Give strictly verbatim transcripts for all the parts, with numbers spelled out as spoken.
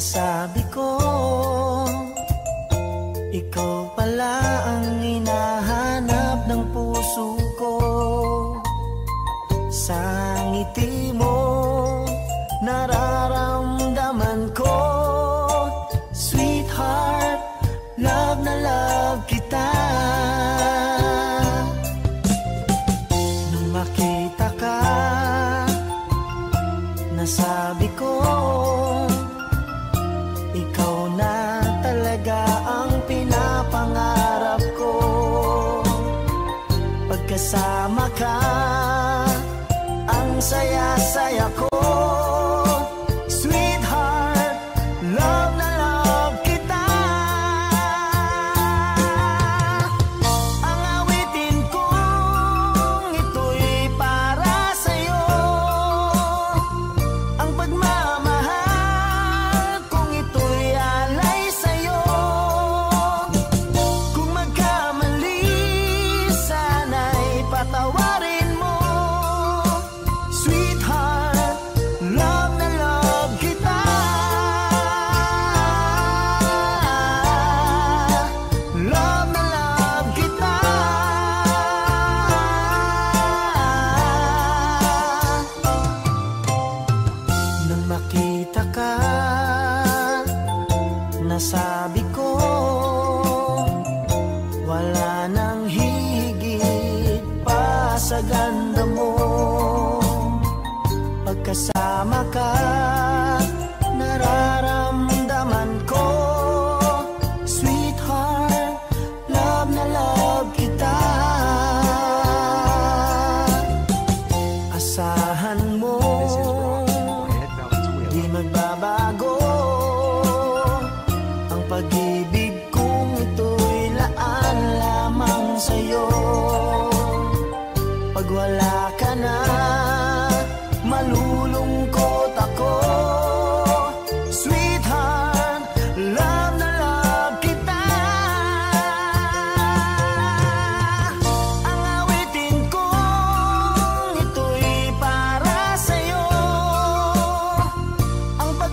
sinasabi ko, ikaw pala ang hinahanap ng puso ko. Sa ngiti mo, nararamdaman ko, sweetheart, love na love kita. Nung makita ka, nasabi ko, ikaw na talaga ang pinapangarap ko. Pagkasama ka, ang saya-saya ko. Sabi ko, wala nang higit pa sa ganda mo. Pagkasama ka, nararamdaman ko, sweetheart, love na love kita. Asahan mo, di magbabago. Pag-ibig kong ito'y laan lamang sa'yo. Pag wala ka na, malulungkot ako. Sweetheart, love na love kita. Ang awitin kong ito'y para sa'yo. Ang pag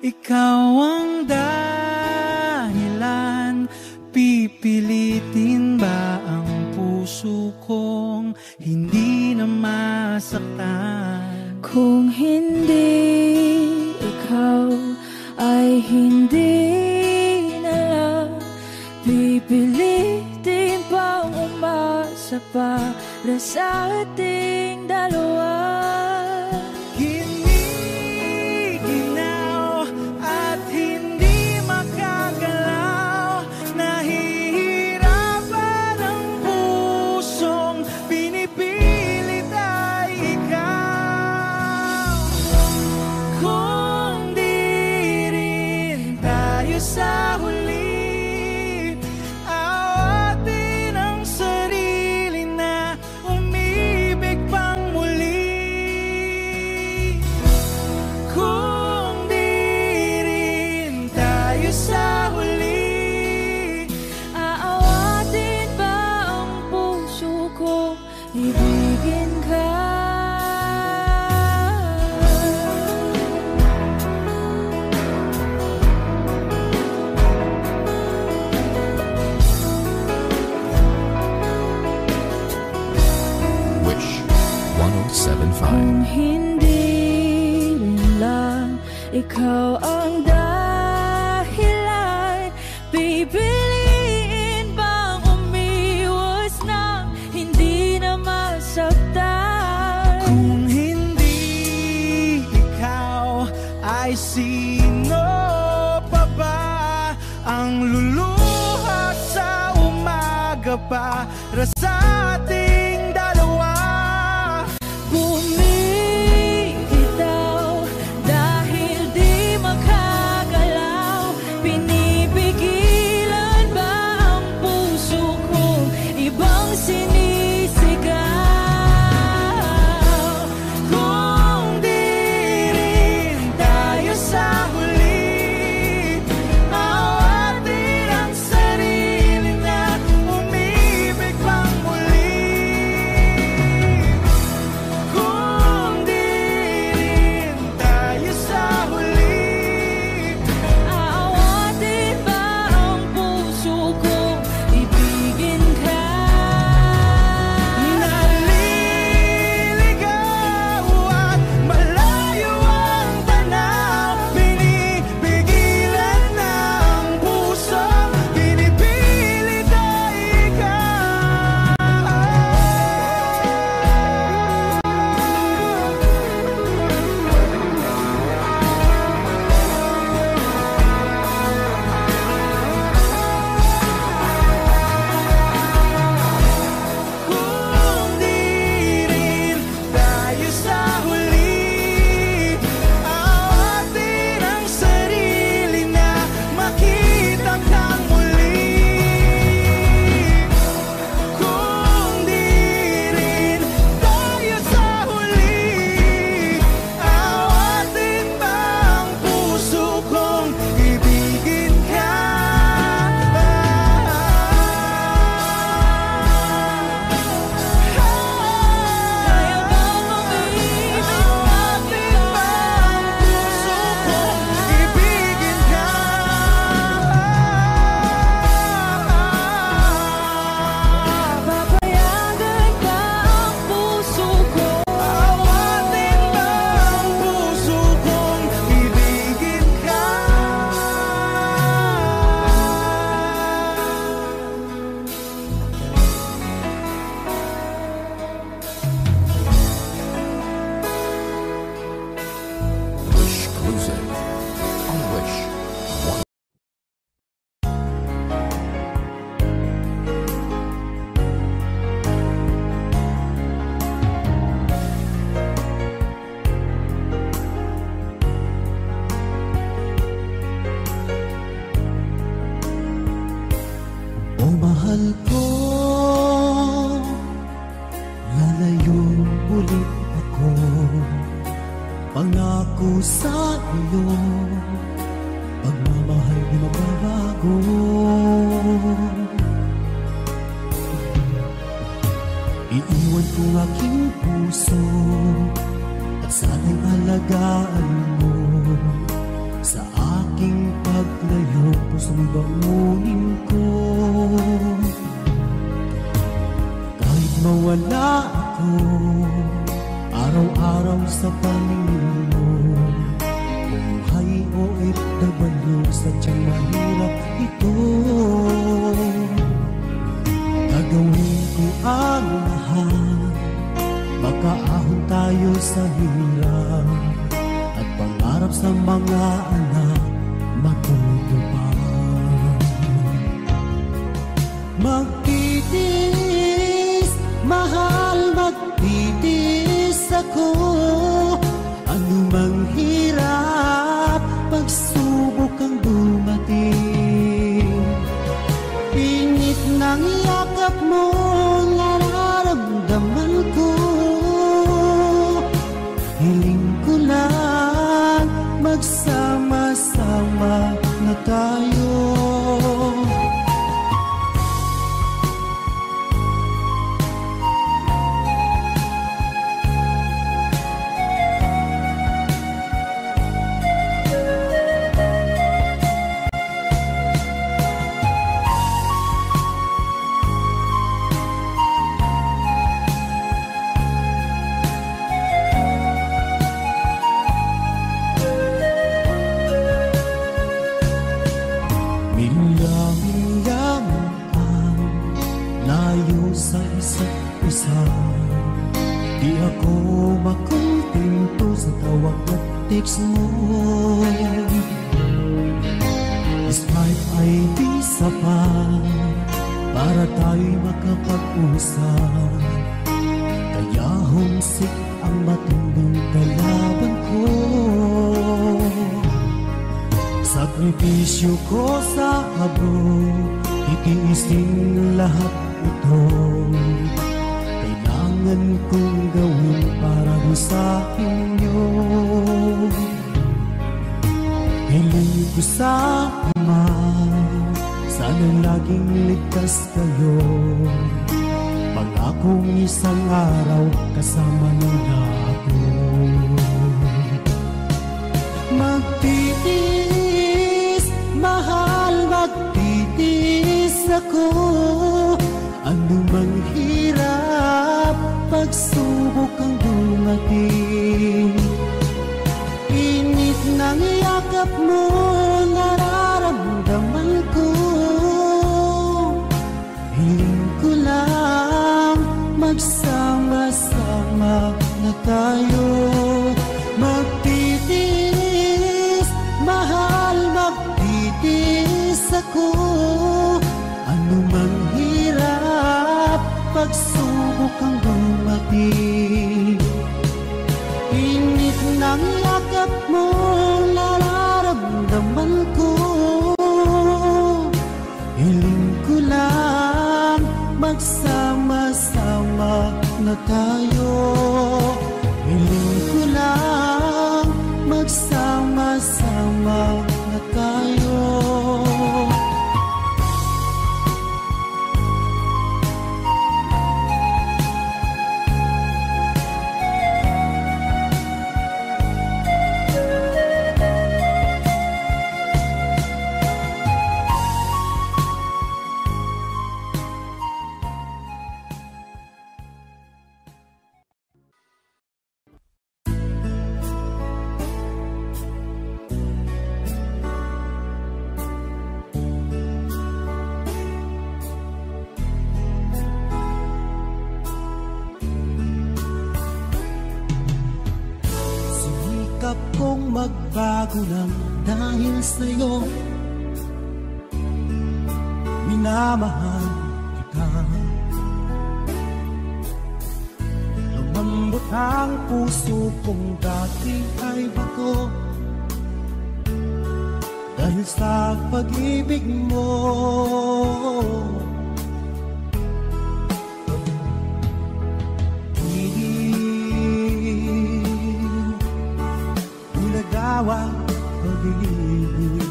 Ikaw ang dahilan. Pipilitin ba ang puso kong hindi na masaktan? Kung hindi ikaw ay hindi na lang, pipilitin pang umasa para sa ating dalawa. Kung hindi lang ikaw ang dahilan, pipiliin bang umiwas na hindi na masaktan? Kung hindi ikaw ay sino pa ba ang luluha sa umaga para sa ating dalawa? Sa isang bangunin ko. Kahit mawala ako, araw-araw sa paningin mo. Buhay O F W, sadyang mahirap ito. Gagawin ko ang lahat, makaahon tayo sa hirap, at pangarap sa mga anak matutupad. Magtiis, mahal, magtiis ako. Anumang hirap, pagsubok ang dumating, pinit ng yakap mo, nararamdaman ko. Hiling ko lang magsama-sama na tayo. Sakripisyo ko sa abroad, titiisin lahat ito. Kailangan kong gawin para sa inyo. Hiling ko sa Ama, sana laging ligtas kayo. Pangakong isang araw kasama nila ako. Magtitiis, mahal, magtitiis ako. Anumang hirap, pagsubok ang dumating, init ng yakap mo, nararamdaman ko. Hiling ko lang magsama-sama na tayo. Magtitiis, mahal, magtitiis ako. Anumang hirap, pagsubok ang dumating, init ng yakap mo, nararamdaman ko. Hiling ko lang magsama-sama na tayo. Hiling ko lang magsama-sama na tayo. Magbago lang dahil sa'yo, minamahal kita. Lumambot ang puso kong dati ay bako, dahil sa pag-ibig mo. Dawa pag-ibig,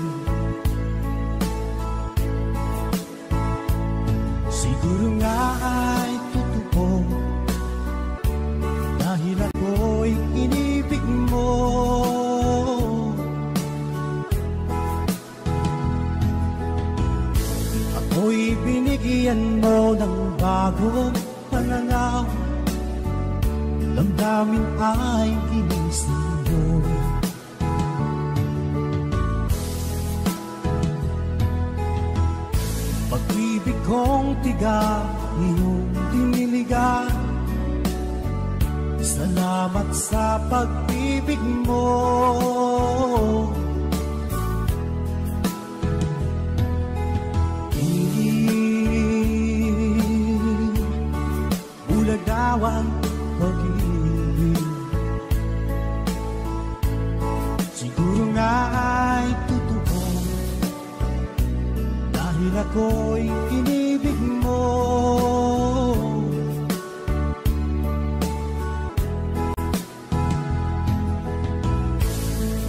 siguro nga ay totoo, dahil ako'y inibig mo. Ako'y binigyan mo ng bagong pananaw. Damdamin ay ginising mo. Pag-ibig kong tiga iyong diniligan. Salamat sa pag-ibig mo. Buladawan pag-ibig, siguro nga ay totoo, dahil ako'y inibig mo.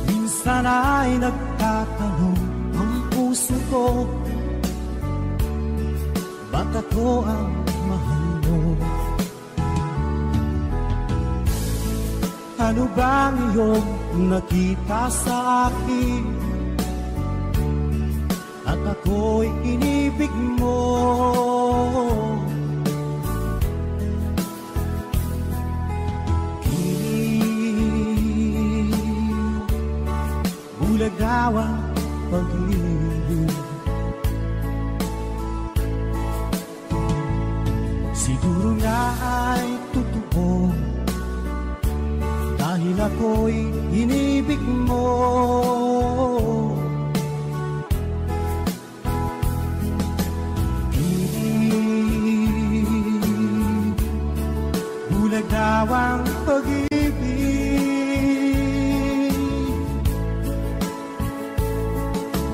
Minsan ay nagtatanong ang puso ko, ba't ako ang mahal mo? Ano bang iyong nakita sa akin at ako'y inibig mo? Kilig, bulagawan pag-ibig, siguro nga ay totoo, dahil ako'y inibig mo. Ibig, bulagawang pag-ibig,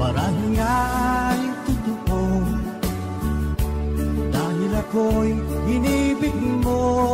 marahil nga ay totoo, dahil ako'y inibig mo.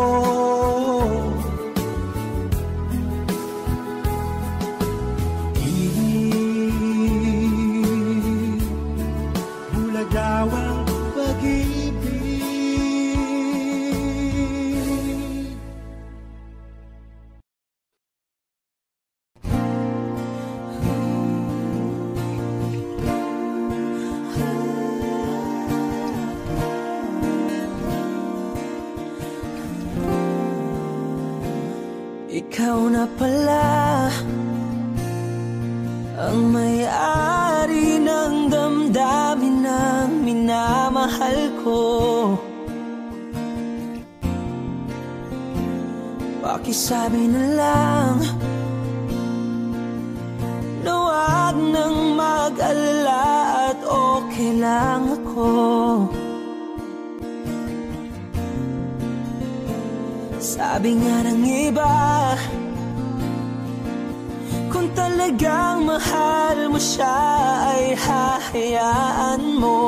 Pakisabi na lang na wag nang mag-alala at okay lang ako. Sabi nga ng iba, kung talagang mahal mo siya ay hahayaan mo.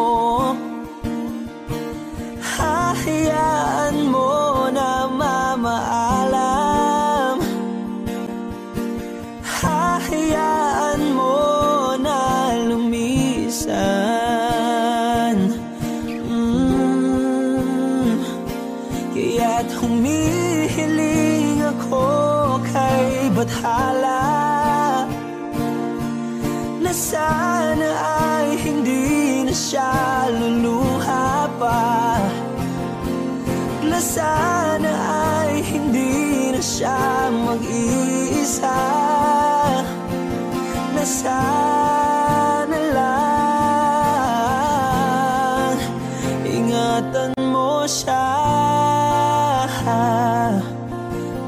Hahayaan mo na mamaalam, hahayaan mo na lumisan. mm. Kaya't humihiling ako kay Bathala na sana ay hindi na siya luluha pa, na sana ay hindi na siya mag-iisa, na sana lang ingatan mo siya.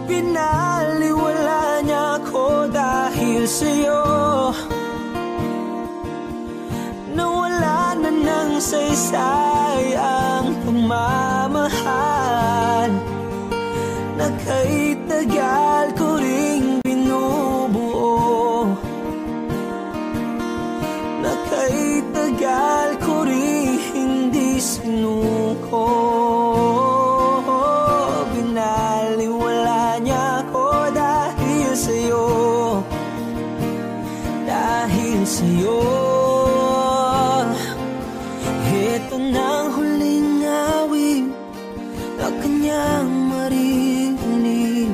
Pinaliwala niya ako dahil sa'yo, nawala na ng saysay ang pagmamahal na kahit tagal ko ring binubuo, na kahit tagal ko ring hindi sinuko. Binaliwala niya ako dahil sa'yo, dahil sa'yo. Ito nang huling awit na kanyang marinig,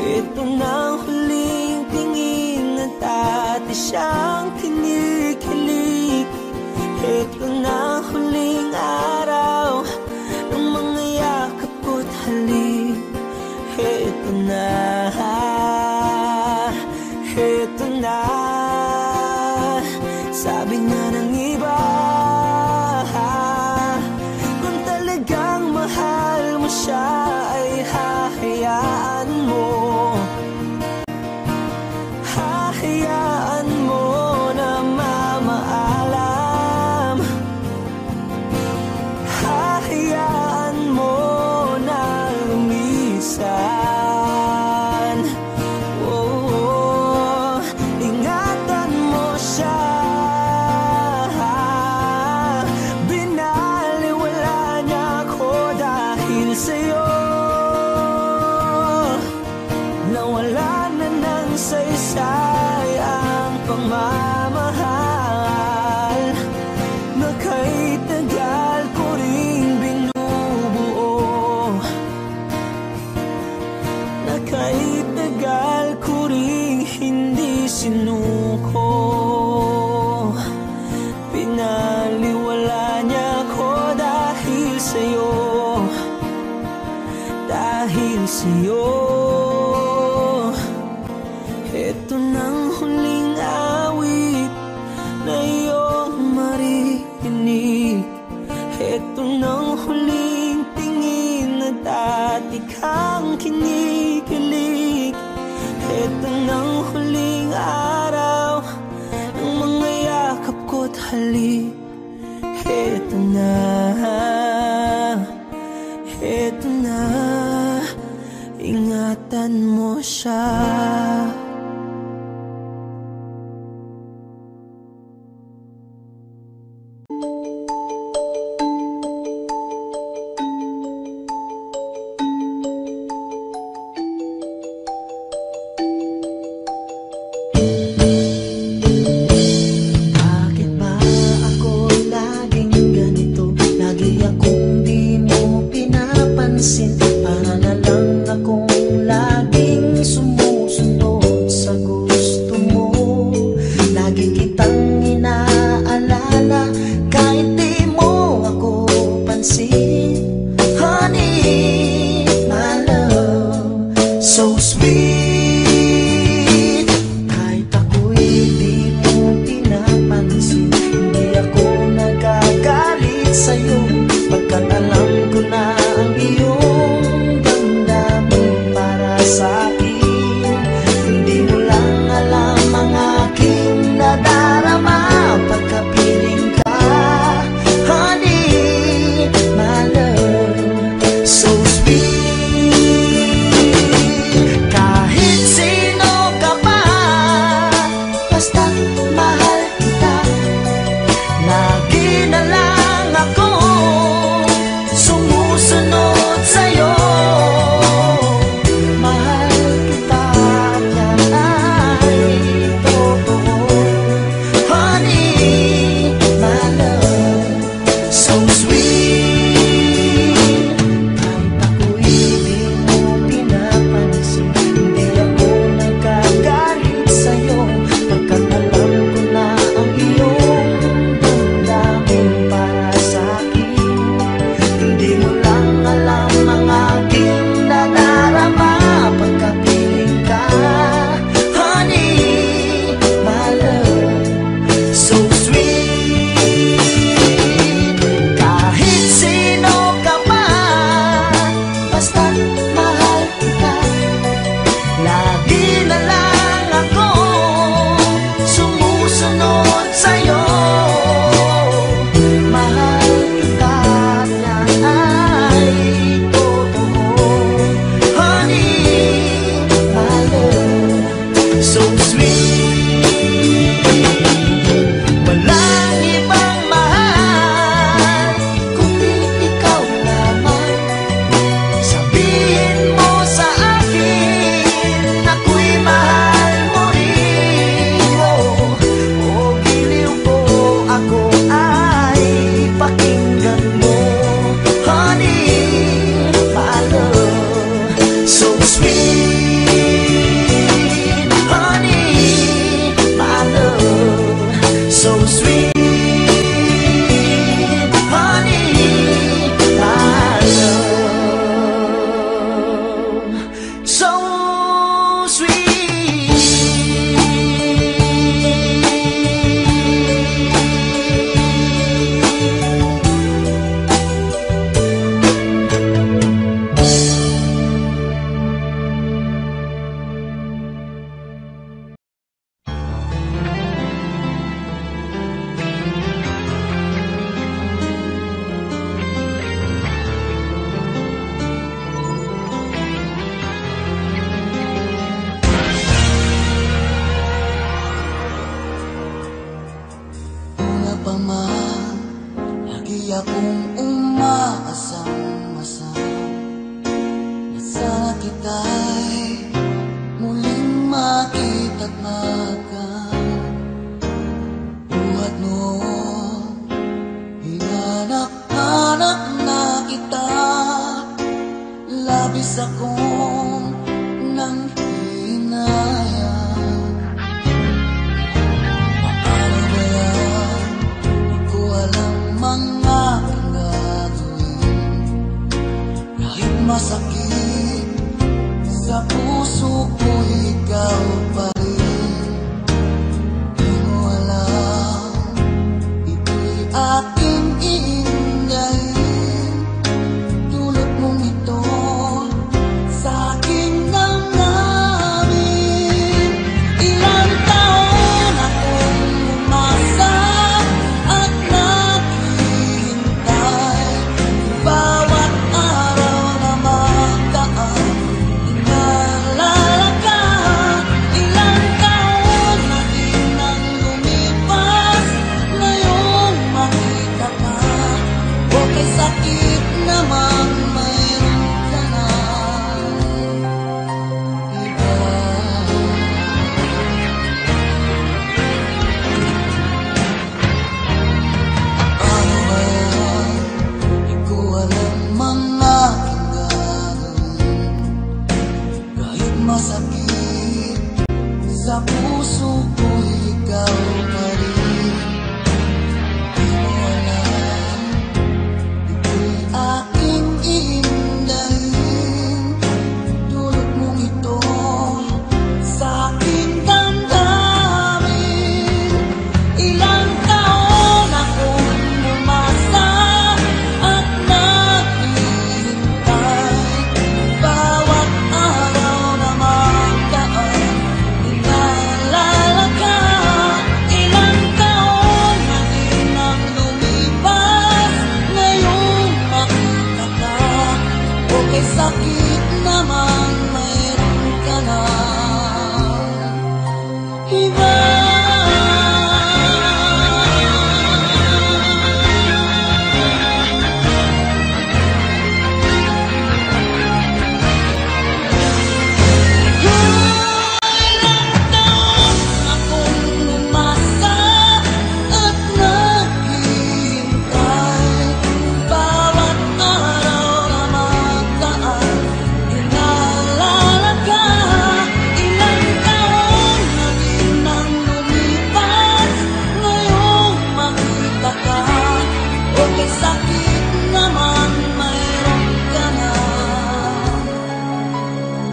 ito nang huling tingin na dati siyang kinikilig, ito nang huling Sabi nga ng iba, kung talagang mahal mo siya ay hahayaan mo. Hahayaan mo na mamaalam. Hahayaan mo na lumisan. Ito na, ito na, ingatan mo siya. Para na lang akong laging sumusundo. Di akong umaasang-masang na sana kita'y muling makita't magkang buhat noon. Hinanap-hanap na kita, labis akong nang hinaya. Paano kaya di ko alam mga aking gagawin, kahit masakit sa puso ko ikaw pa rin. Di mo alam ito'y aking iindahin, tulad mong ito sa aking damdamin. Ilang taon akong umasa at naghihintay, bawat araw na magdaan inaalala ka. Ilang taon na din ang lumipas, ngayon makita ka, okay sakit naman mayroon ka na iba. Paano kaya di ko alam mga aking gagawin, kahit masakit sa puso ko ikaw pa rin. Di mo alam ito'y aking iindahin, tulad mong ito sa aking damdamin. Ilang taon akong umasa at naghihintay, bawat araw na magdaan inaalala ka. Ilang taon na din ang lumipas, ngayon makita ka, okay sakit naman mayroon ka na iba. Ilang taon akong umasa at naghihintay, bawat araw na magdaan inaalala ka. Ilang taon na din ang lumipas, ngayon makita ka, okay sakit naman mayroon ka na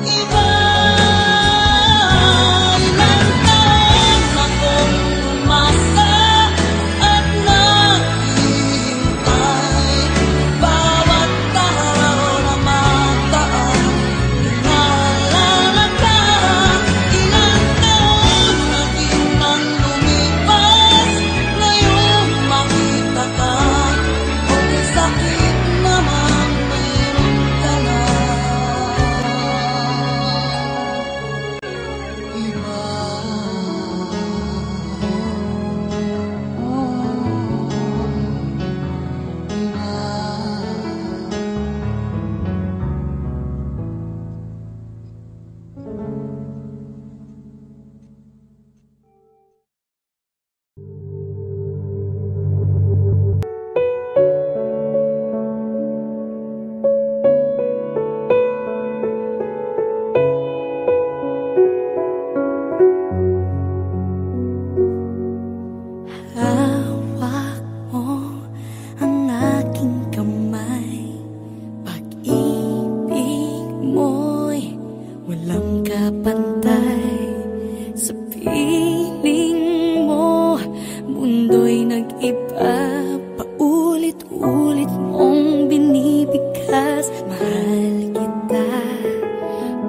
iba. Ilang taon akong umasa at naghihintay, bawat araw na magdaan inaalala ka. Ilang taon na din ang lumipas, ngayon makita ka, okay sakit naman mayroon ka na iba. Hawak mo ang aking kamay, pag-ibig mo'y walang kapantay. Sa piling mo, mundo'y nag-iba, paulit-ulit mong binibigkas. Mahal kita,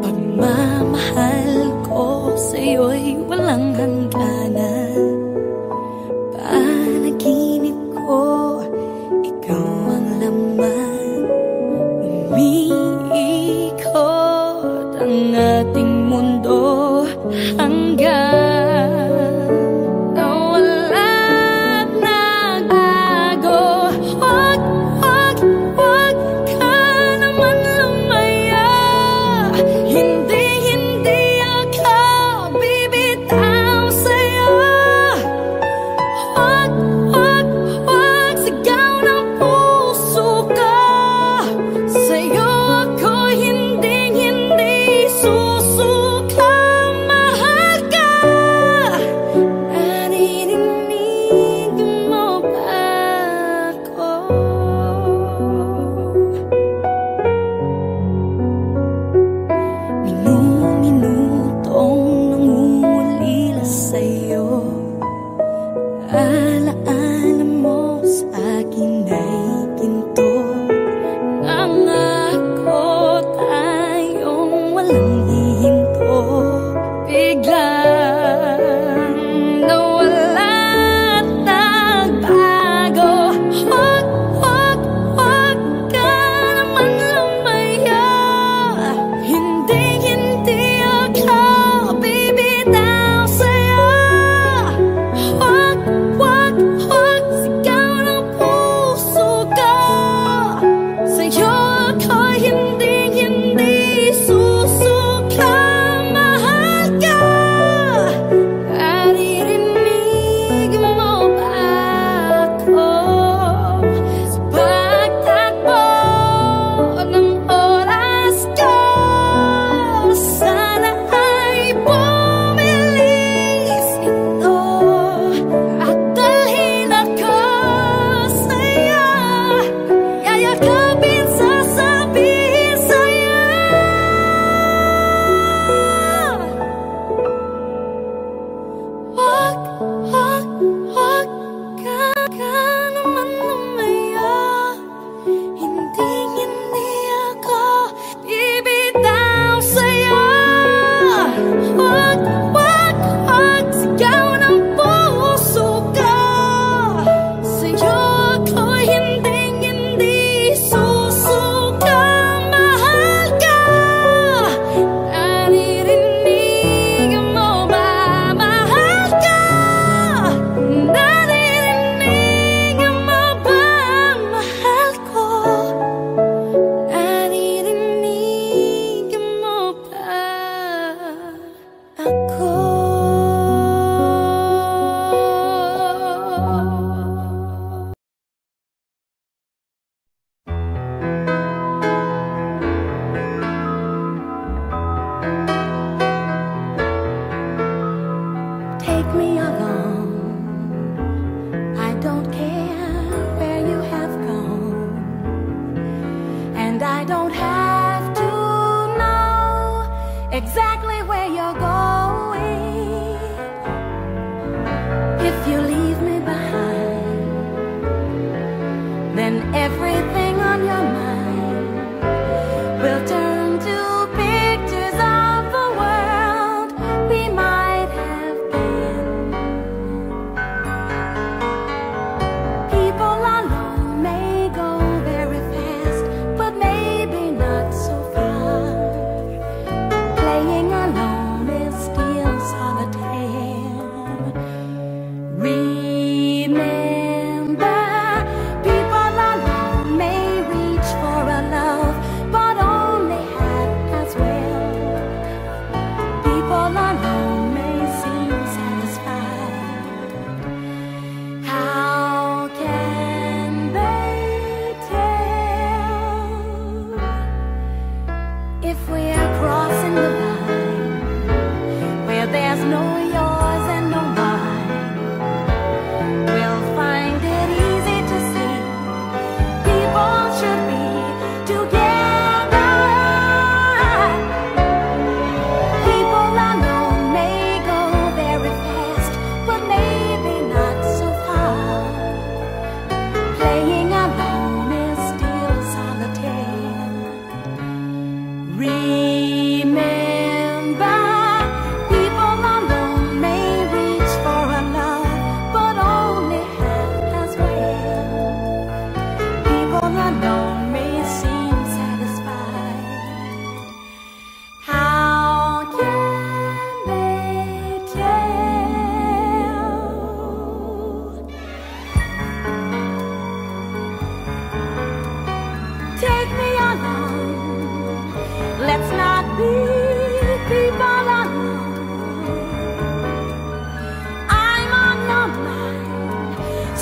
pagmamahal ko sa'yo'y walang hangganan. Panaginip ko, ikaw ang laman, umiikot ang ating mundo hanggang nawala na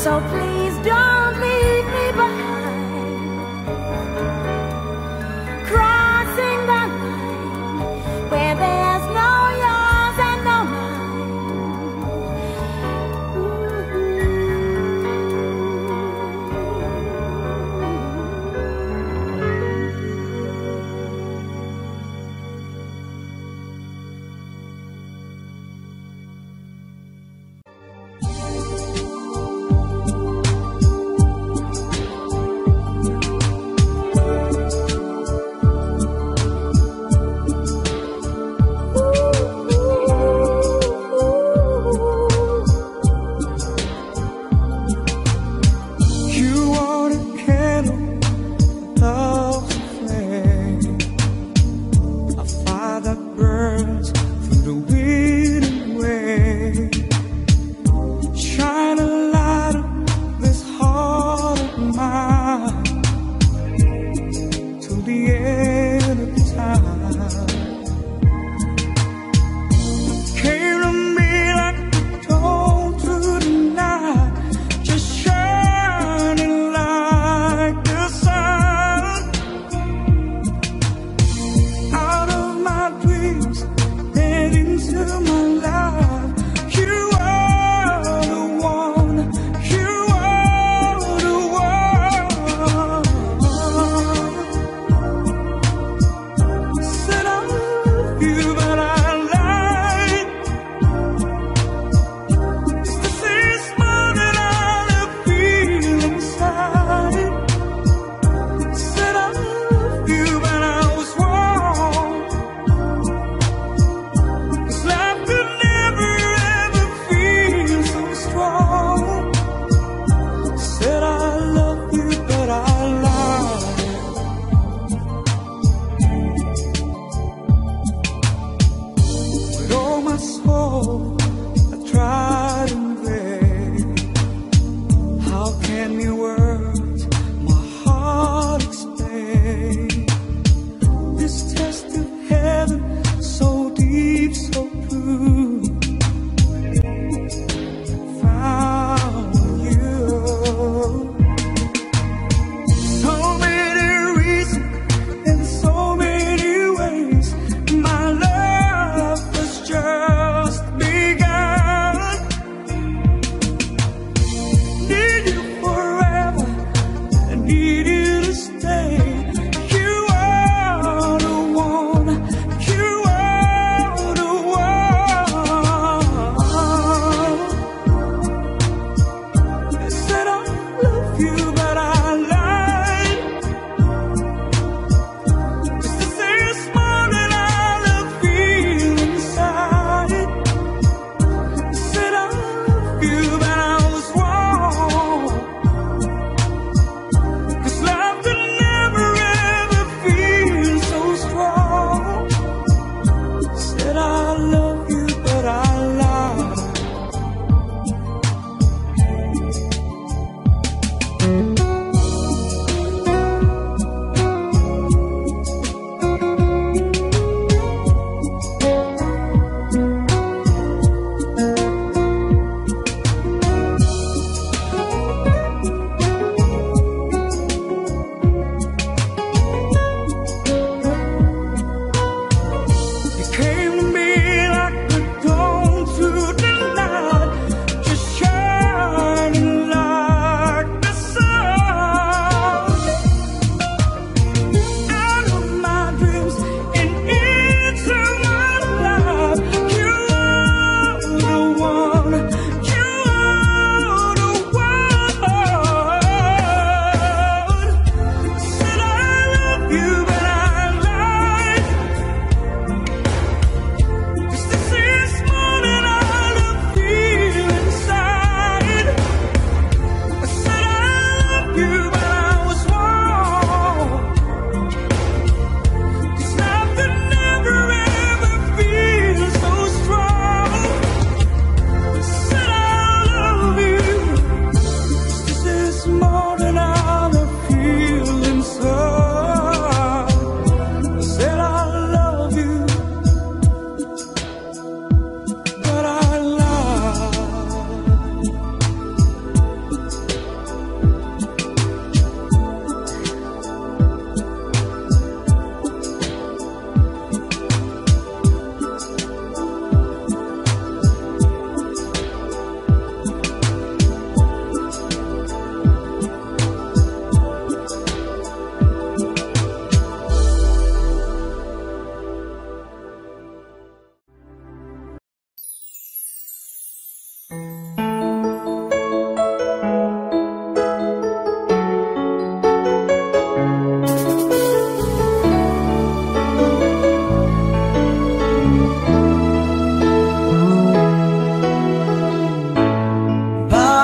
So please don't leave me behind, crossing the line where there's no yours and no mine. Ooh.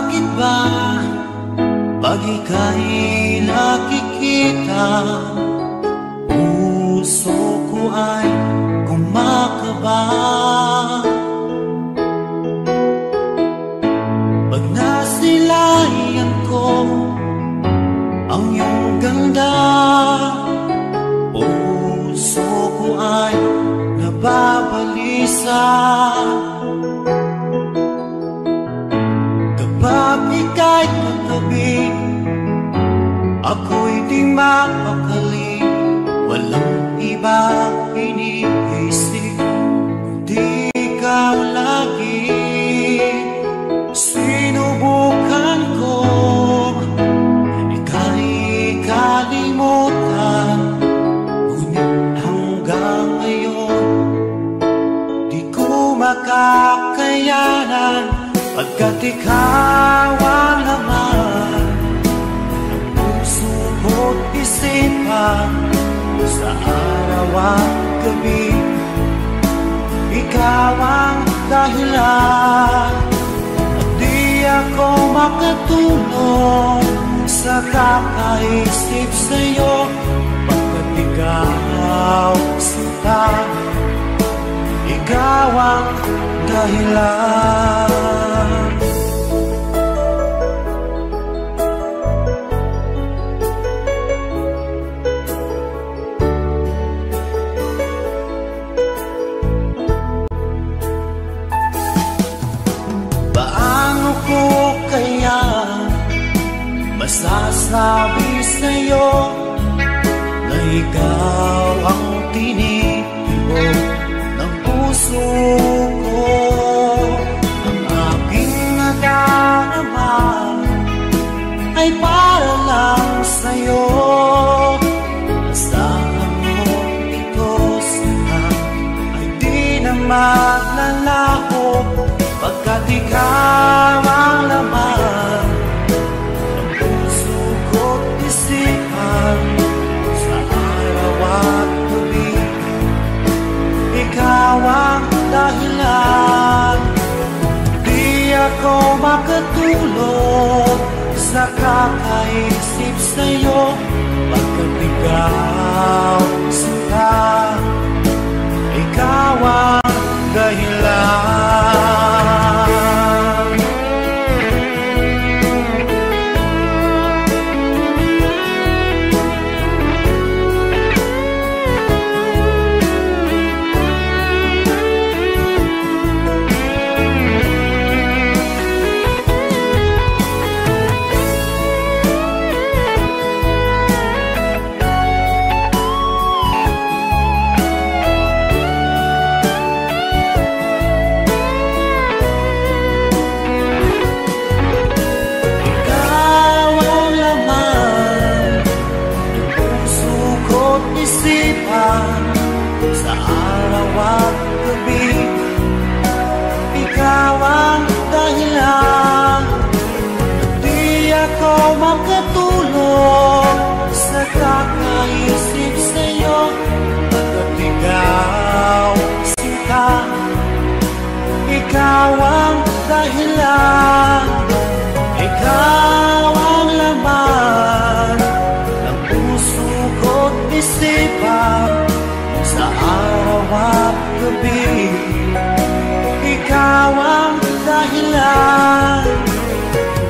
bakit ba pag ika'y nakikita puso ko ay kumakaba? Pag nasilayan ko ang iyong ganda, puso ko ay nababalisa. Kapag ika'y pagtabi, ako'y di mapakali. Walang iba iniisip kundi ikaw lagi. Sinubukan ko ika'y kalimutan, ngunit hanggang ngayon di ko makakayanan. Pagkat ikaw ang laman ang puso ko't isipan, sa araw at gabi ikaw ang dahilan. At di ako makatulog sa kakaisip sa'yo, pagkat ikaw sinta, ikaw ang dahilan. Masasabi sa'yo na ikaw ang tinitibok ng puso ko. Ang aking nadarama ay para lang sa'yo. Asahan mo ito sana ay di na maglalaho, pagkat ikaw ang laman sa araw at gabi, ikaw ang dahilan. Di ako makatulog sa kakaisip sa'yo, pagkat ikaw sila, ikaw ang dahilan. Ikaw ang dahilan, ikaw ang laman ng puso ko't isipan, sa araw at gabi ikaw ang dahilan.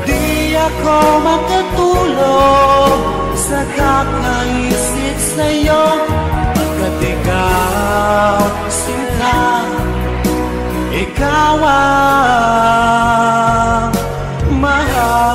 Di ako makatulog sa kakaisip sa'yo, pagkat ikaw sinta, ikaw ang mahal.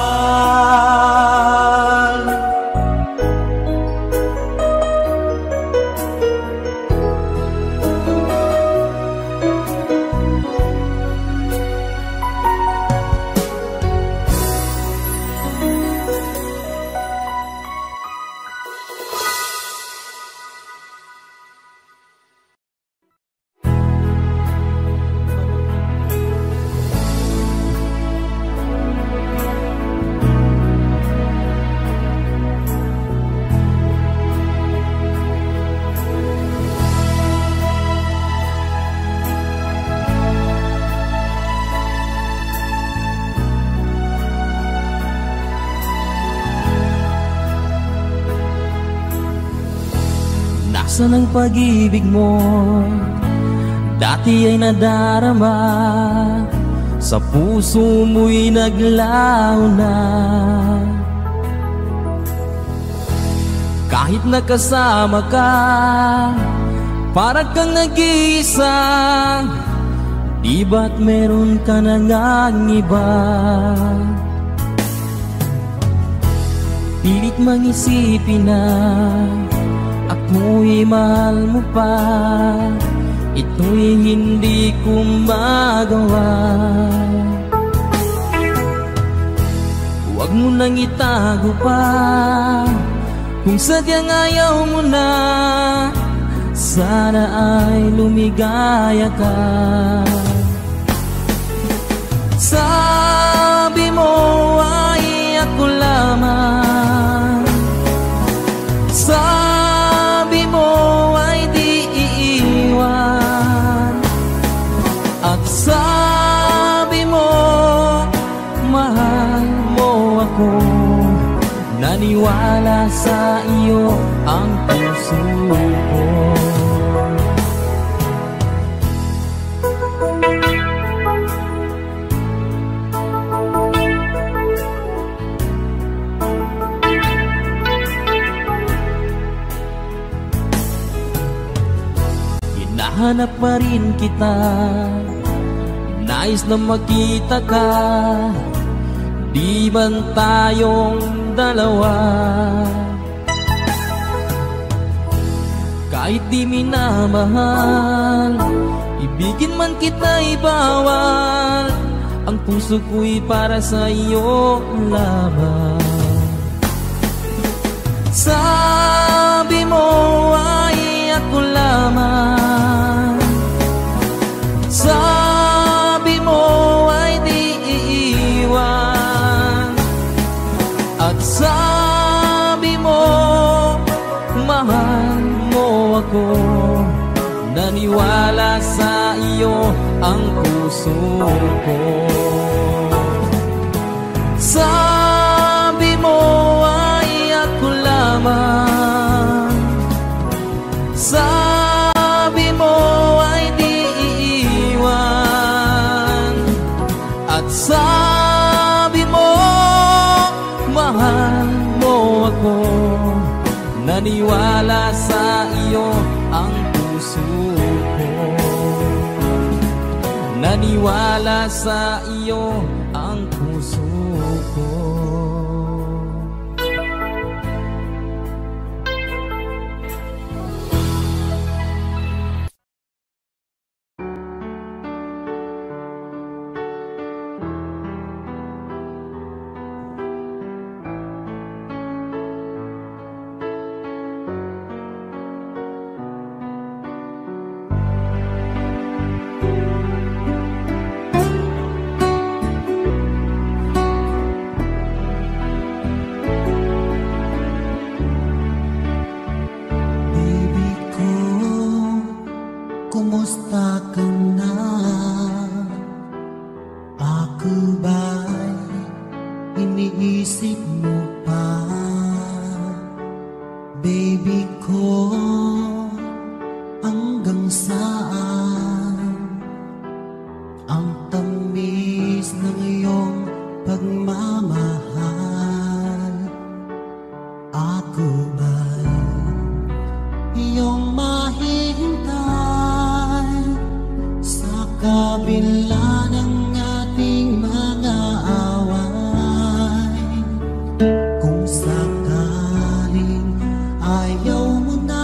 puso ng pag-ibig mo dati ay nadarama, sa puso mo'y naglaw na. Kahit nakasama ka, parang kang nag-iisa. Di ba't meron ka na ngang iba? Pilit mang isipin na ako'y mahal mo pa, ito'y hindi ko magawa. Huwag mo nang itago pa, kung sadyang ayaw mo na, sana ay lumigaya ka. Sabi mo ay ako lamang, sabi mo ay di iiwan, at sabi mo mahal mo ako. Naniwala sa iyo ang puso ko. Hanap pa rin kita, nais na makita ka, di man tayong dalawa. Kahit di minamahal, ibigin man kita'y bawal, ang puso ko'y para sa iyo lamang. Sabi mo ay ako lamang, sabi mo ay di iiwan, at sabi mo mahal mo ako. Naniwala sa iyo ang puso ko. Sabi mo ay ako lamang, sabi mo sabi mo, mahal mo ako. Naniwala sa iyo ang puso ko. Naniwala sa iyo ang puso ko. Kung sakaling ayaw mo na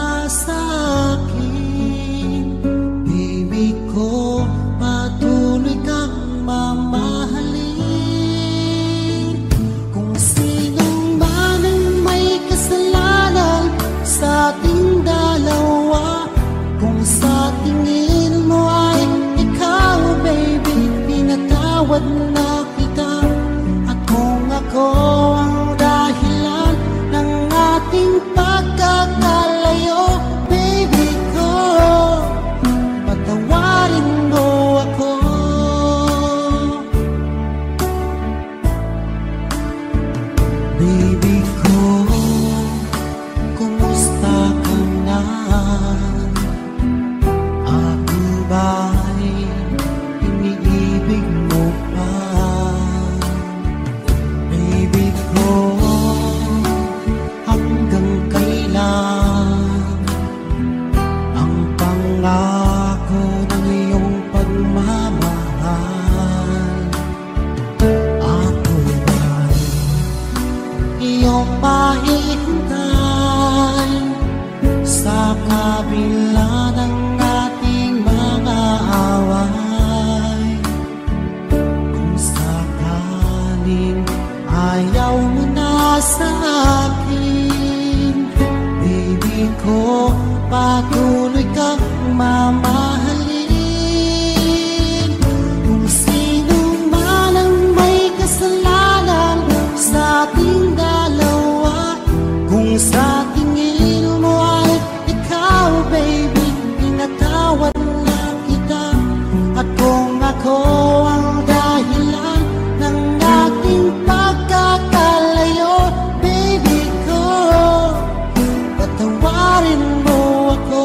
papahiin tayo sa kabila ng ating mga away. Kung sakaling ayaw mo na sa akin, baby ko, patuloy kang mamahalin. Sa tingin mo ay ikaw, baby, pinatawad na kita. At kung ako ang dahilan ng ating pagkakalayo, baby ko, patawarin mo ako.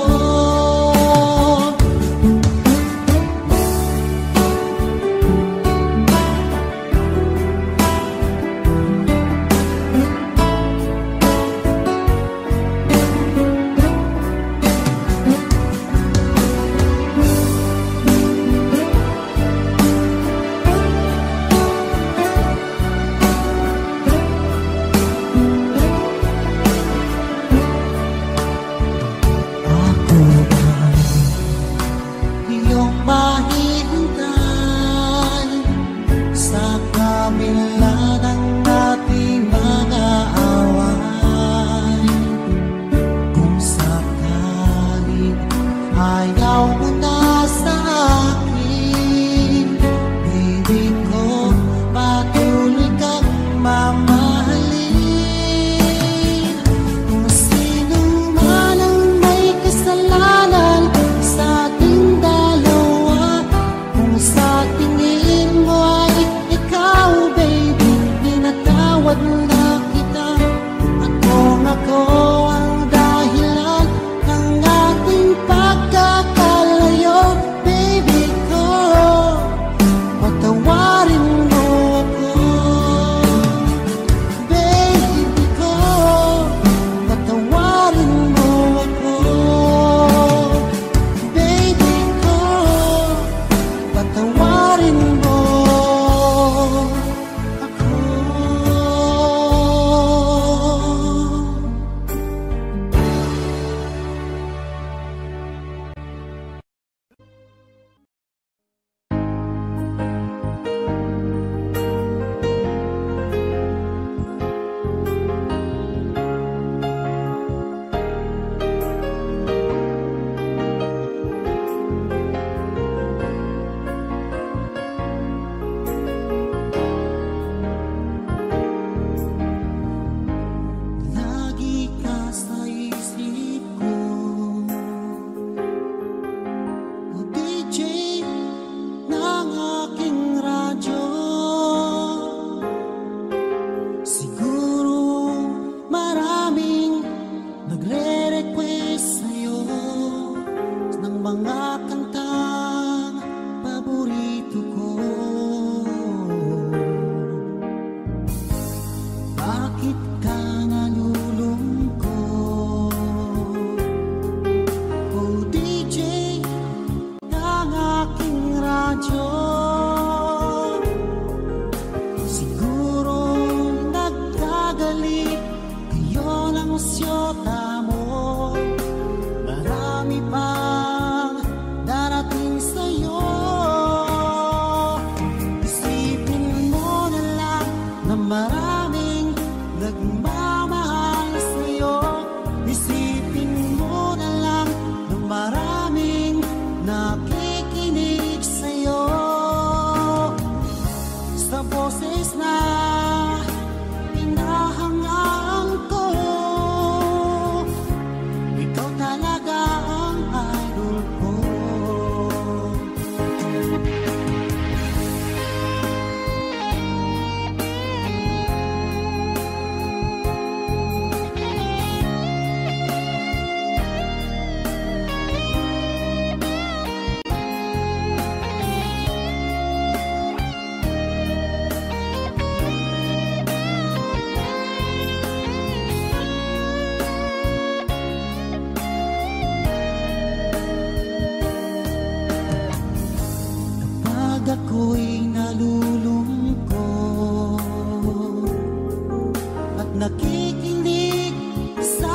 nakikinig sa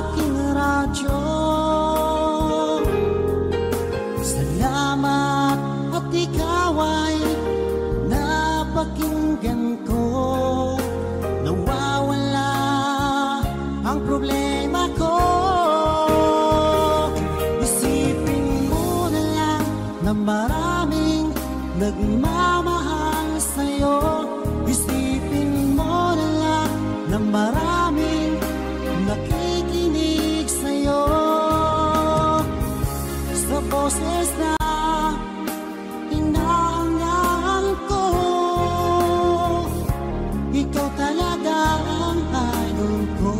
aking radyo. Salamat at ikaw ay napakinggan ko. Nawawala ang problema ko. Isipin mo na lang na maraming nagmamahal sa'yo. Isipin mo na lang na maraming nakikinig sa'yo. Sa boses na hinahangaan ko, ikaw talaga ang idol ko.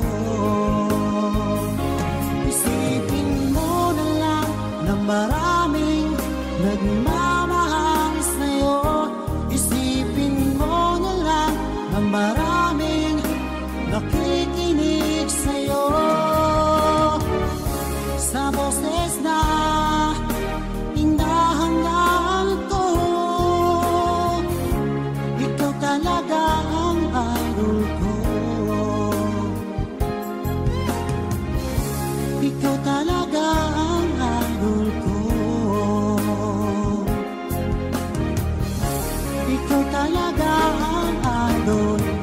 Isipin mo na lang na maraming nagmamahal sa'yo. Isipin mo na lang na maraming nakikinig sa'yo. Sa boses na hinahangaan ko, ikaw talaga ang idol ko. Ikaw talaga ang idol ko. Ikaw talaga ang idol ko.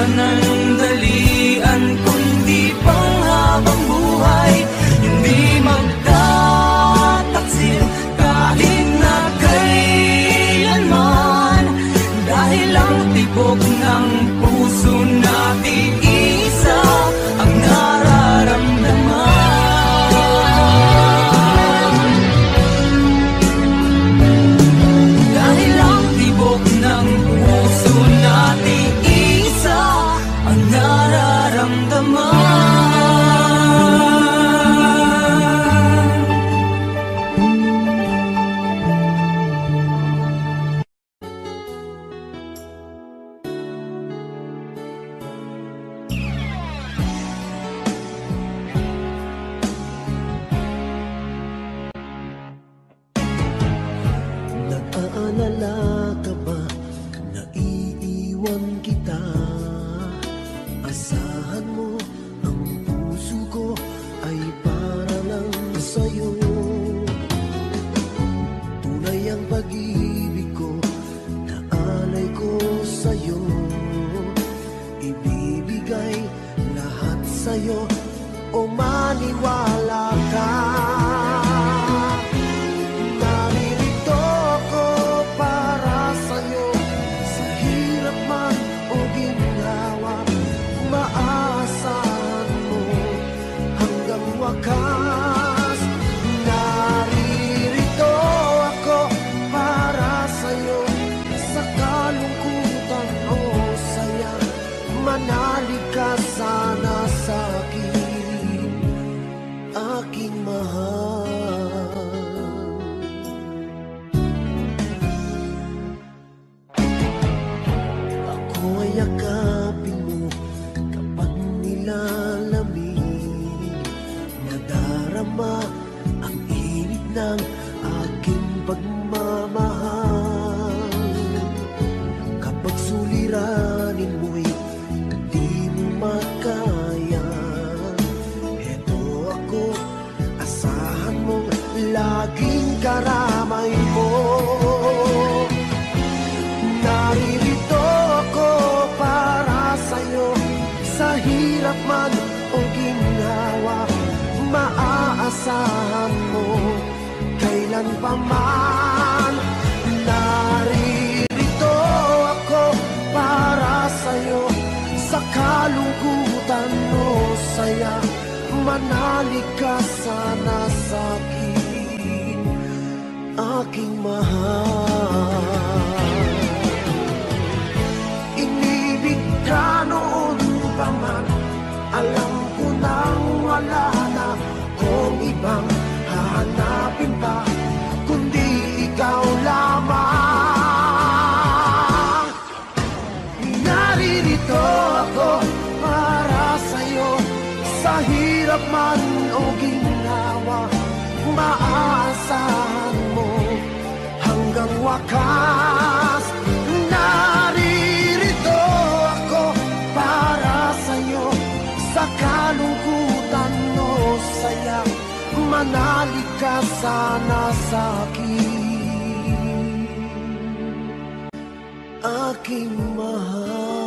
Panandalian kundi panghabang buhay, hindi sa'yo. Tunay ang pag-ibig ko na alay ko sa'yo. Ibibigay lahat sa'yo, o maniwala ka. Naririto ko para sa'yo, sa hirap man o ginawa, maasahan mo hanggang wakas. Ang init ng aking pagmamahal, kapag suliranin mo'y di mo makaya. Eto ako, asahan mong laging karamay mo. Naririto ako para sa'yo, sa hirap man o ginawa, maasahan mo kailan pa man. Naririto ako para sa'yo, sa kalungkutan o saya, manali ka sana sa'kin, aking mahal. Inibig ka noon pa man, alam ko nang wala na kung ibang hahanapin pa, kundi ikaw lamang. Naririto ako para sa'yo, sa hirap man o ginawa, maasahan mo hanggang wakas. Naririto ako para sa'yo, sa kalungkutan o saya, manali ka sana sa'kin, aking mahal.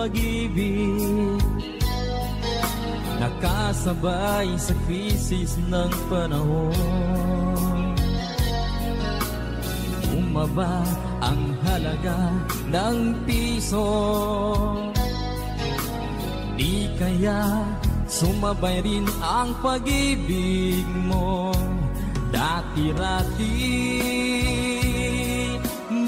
Pag-ibig nakasabay sa krisis ng panahon, bumaba ang halaga ng piso, di kaya sumabay rin ang pag-ibig mo. Dati-rati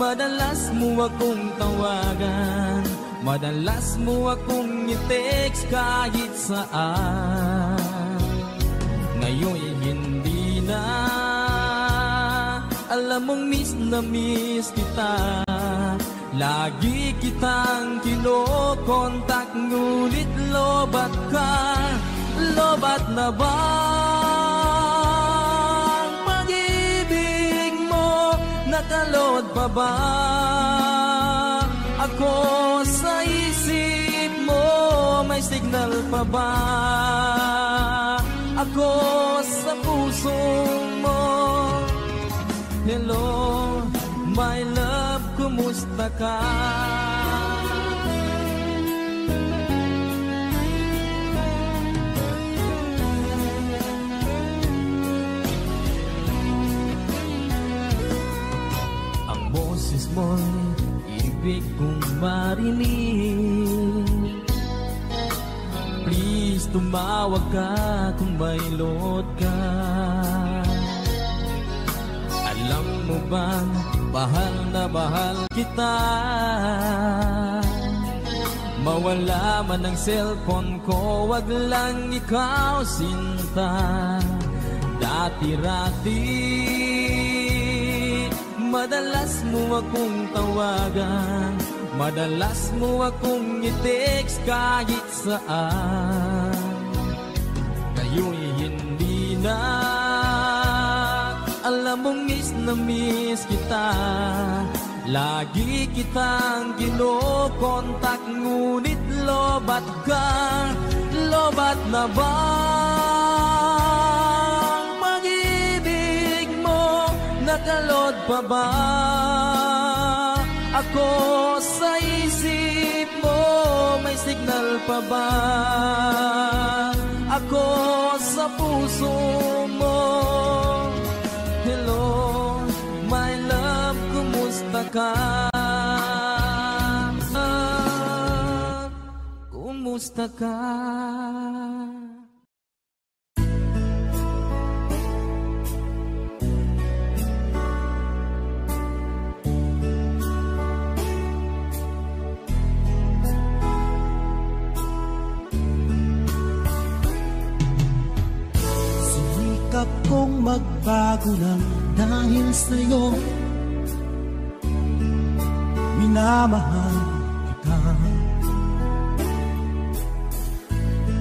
madalas mo akong tawagan, madalas mo akong i-text kahit saan. Ngayon hindi na, alam mong miss na miss kita. Lagi kitang kinokontak, ngunit lobat ka, lobat na ba ang pag-ibig mo? Nakalod pa ba ako sa isip mo? May signal pa ba ako sa puso mo? Hello, my love, kumusta ka? Ang boses mo'y ibig kong marinig, please tumawag ka kung may load ka. Alam mo bang bahal na bahal kita? Mawala man ang cellphone ko, wag lang ikaw sinta. Dati-rati madalas mo akong tawagan, madalas mo akong i-text kahit saan. Ngayon'y hindi na alam mong miss na miss kita. Lagi kitang kinokontak, ngunit lobat ka, lobat na ba? Pag-ibig mo, nakalod pa ba ako sa isip mo? May signal pa ba ako sa puso mo? Hello, my love, kumusta ka? Ah, kumusta ka? Sinikap kong magbago lang dahil sa'yo. Minamahal kita,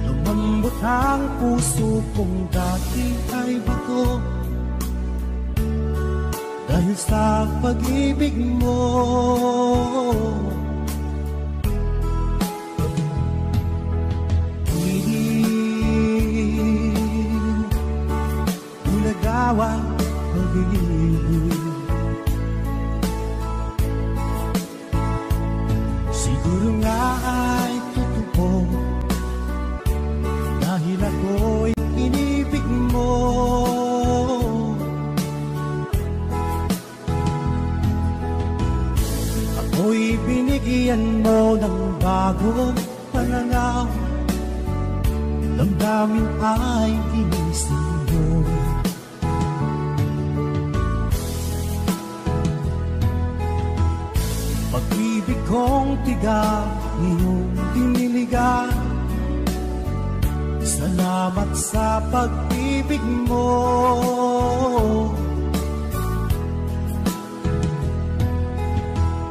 lumambot ang puso kong dati ay bago dahil sa pag-ibig mo. Hindi ulagawa pag-ibig. Siguro nga ay totoo dahil ako'y inibig mo. Ako'y binigyan mo ng bagong pananaw, damdamin ay ginising mo. Pag-ibig kong tiga, iyong diniligan. Salamat sa pag-ibig mo.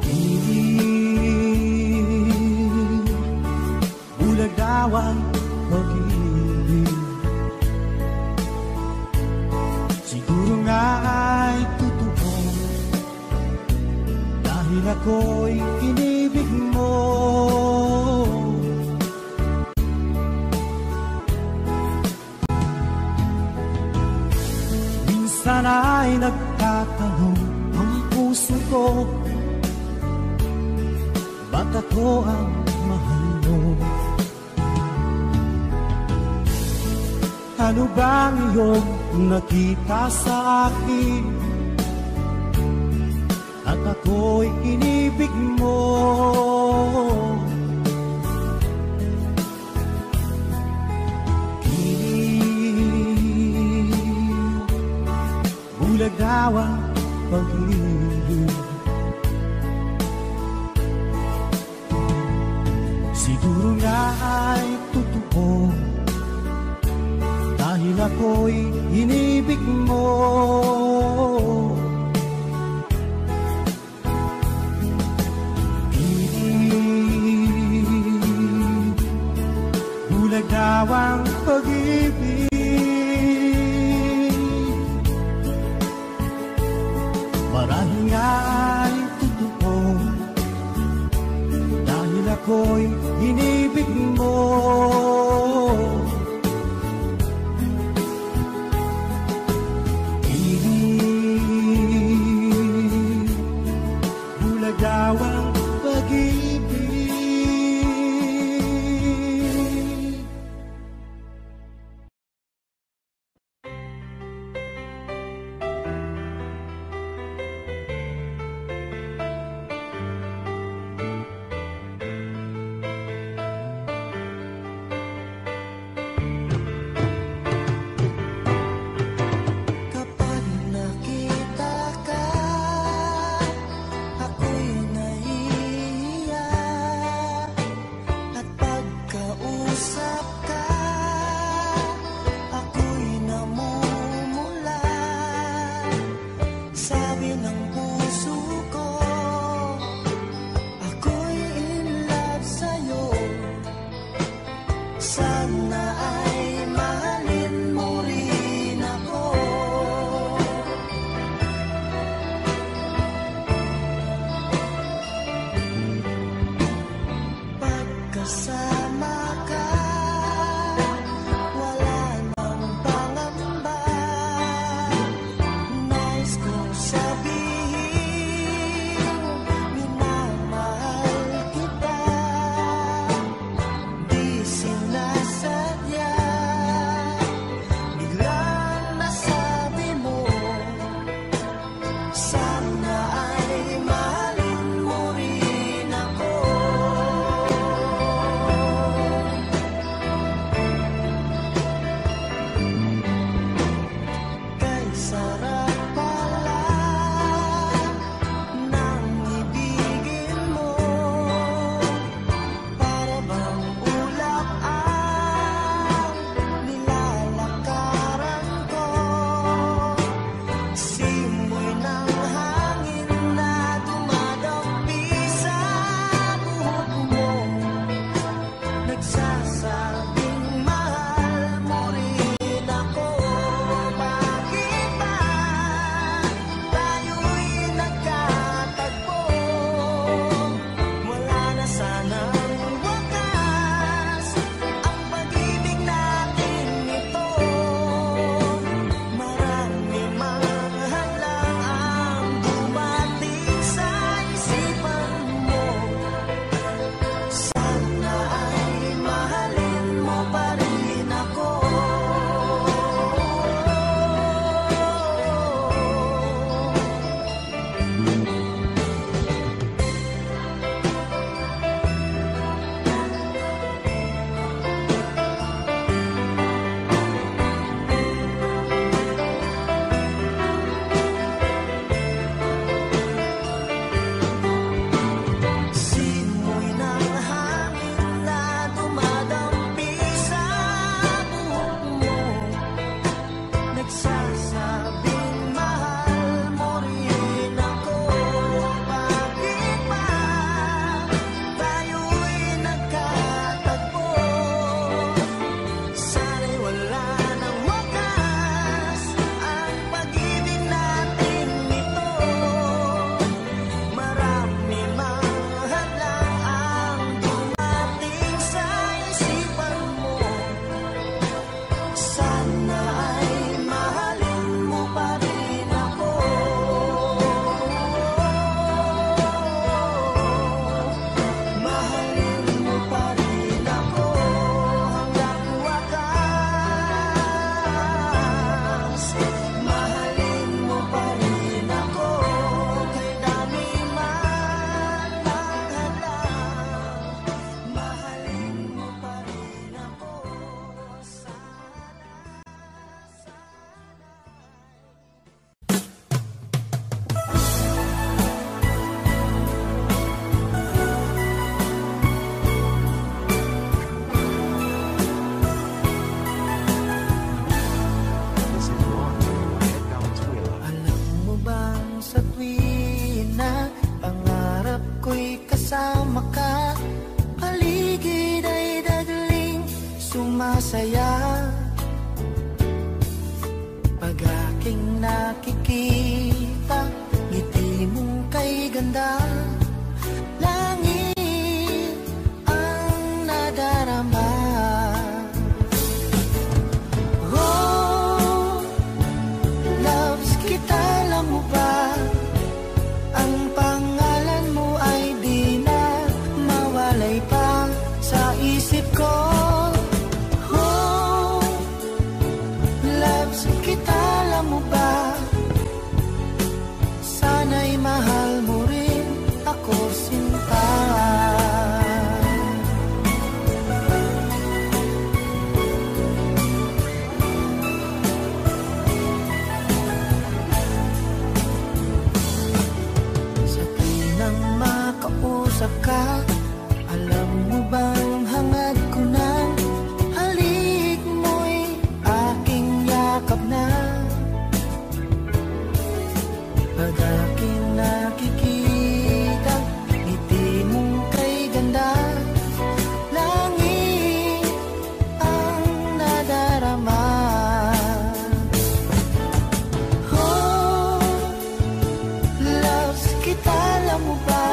Ibig, bulagawan pag-ibig. Siguro nga ay dahil ako'y inibig mo. Minsan ay nagtatanong ang puso ko, ba't ako ang mahal mo? Ano bang iyong nakita sa akin? At ako'y inibig mo. Kilig, bulagawa pag-ibig. Siguro nga ay totoo dahil ako'y inibig mo. Bulagawang pag-ibig. Marahil nga'y totoo dahil ako'y inibig mo. Ibig, bulagawang pag-ibig. sasabihin na pangarap ko'y kasama ka. Paligid ay dadaling sumasaya. Pag aking nakikita, ngiti mong kay ganda. Langit ang nadarama. Oh, loves kita, alam mo ba? Ang pangalan mo ay di na mawalay pa sa isip ko. Ka, alam mo bang hangad ko na halik mo'y aking yakap na. Pag aking nakikita, ngiti mong kay ganda. Langit ang nadarama. Oh, loves kita, alam mo ba?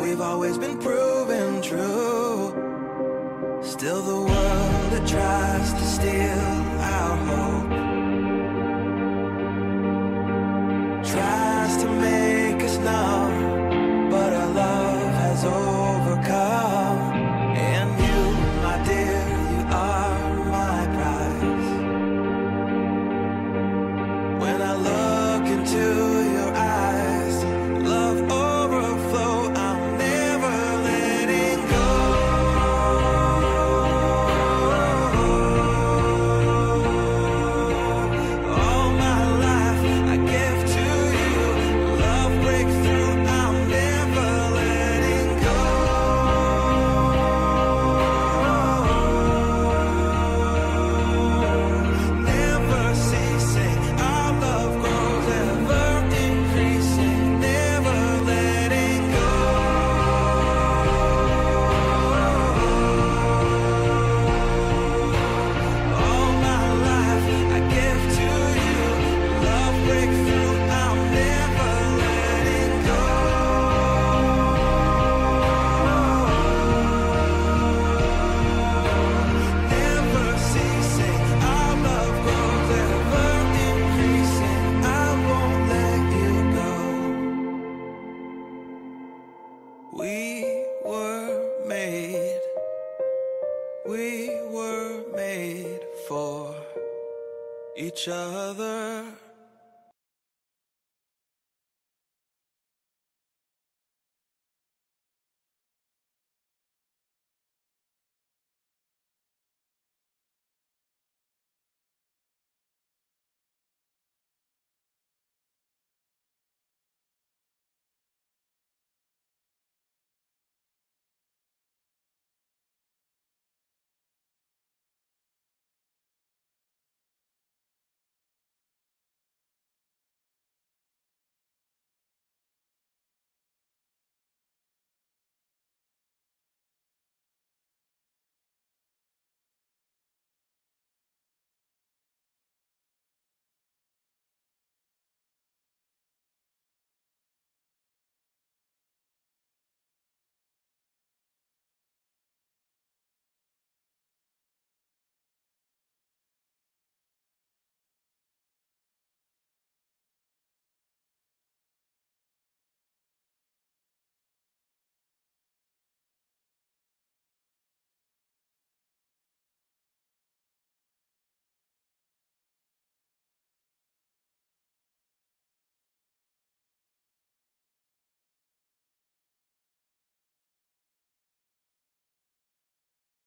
We've always been proven true. Still the world that tries to steal our hope tries to make us numb, but our love has overcome. And you, my dear, you are my prize. When I look into each other.